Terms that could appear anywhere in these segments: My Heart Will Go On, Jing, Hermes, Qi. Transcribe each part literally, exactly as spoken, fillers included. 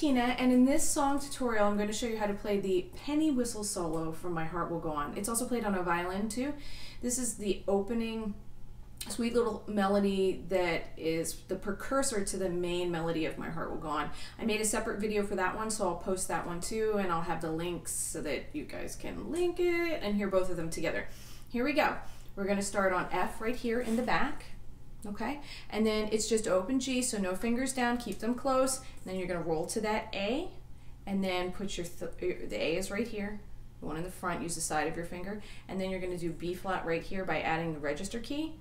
Tina, and in this song tutorial I'm going to show you how to play the penny whistle solo from My Heart Will Go On. It's also played on a violin too. This is the opening sweet little melody that is the precursor to the main melody of My Heart Will Go On. I made a separate video for that one, so I'll post that one too, and I'll have the links so that you guys can link it and hear both of them together. Here we go. We're going to start on F right here in the back. Okay, and then it's just open G, so no fingers down, keep them close, and then you're going to roll to that A, and then put your, th the A is right here, the one in the front, use the side of your finger, and then you're going to do B flat right here by adding the register key,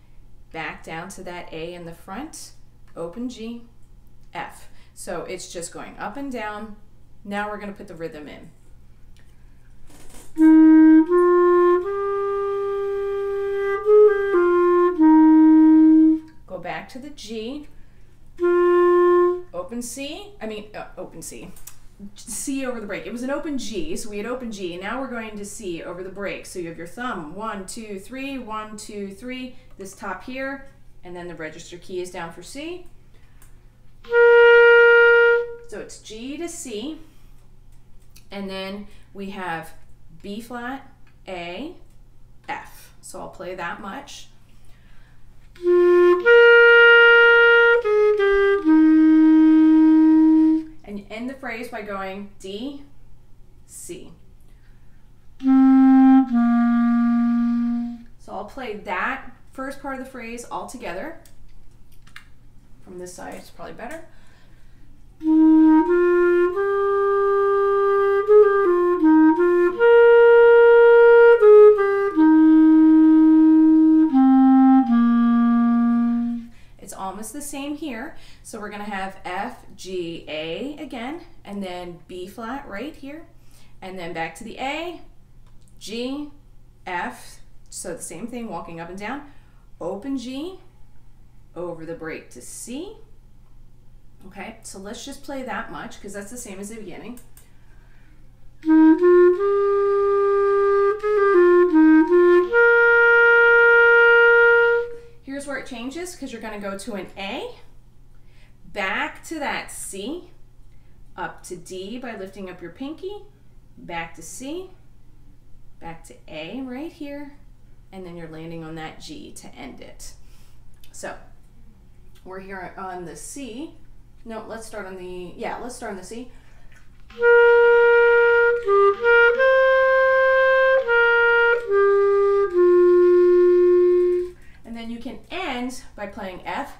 back down to that A in the front, open G, F. So it's just going up and down. Now we're going to put the rhythm in. Back to the G, open C, I mean uh, open C, C over the break. It was an open G, so we had open G. Now we're going to C over the break. So you have your thumb, one, two, three, one, two, three, this top here, and then the register key is down for C. So it's G to C, and then we have B flat, A, F. So I'll play that much. And you end the phrase by going D, C. So I'll play that first part of the phrase all together. From this side, it's probably better. Almost the same here, so we're going to have F, G, A again, and then B flat right here, and then back to the A, G, F, so the same thing, walking up and down, open G, over the break to C. Okay, so let's just play that much because that's the same as the beginning. Where it changes, because you're going to go to an A, back to that C, up to D by lifting up your pinky, back to C, back to A right here, and then you're landing on that G to end it. So we're here on the C. No, let's start on the, yeah, let's start on the C. By playing F.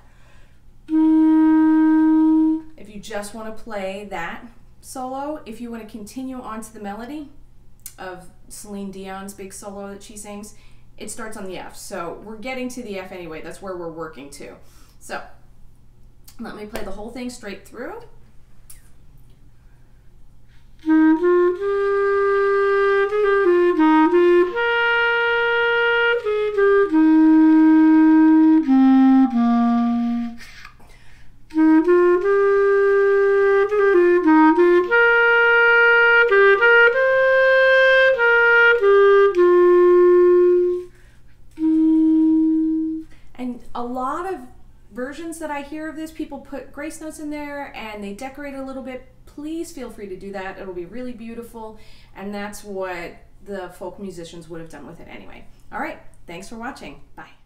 If you just want to play that solo, if you want to continue on to the melody of Celine Dion's big solo that she sings, it starts on the F. So we're getting to the F anyway. That's where we're working to. So let me play the whole thing straight through. A lot of versions that I hear of this, people put grace notes in there and they decorate a little bit. Please feel free to do that. It'll be really beautiful, and that's what the folk musicians would have done with it anyway. All right, thanks for watching. Bye.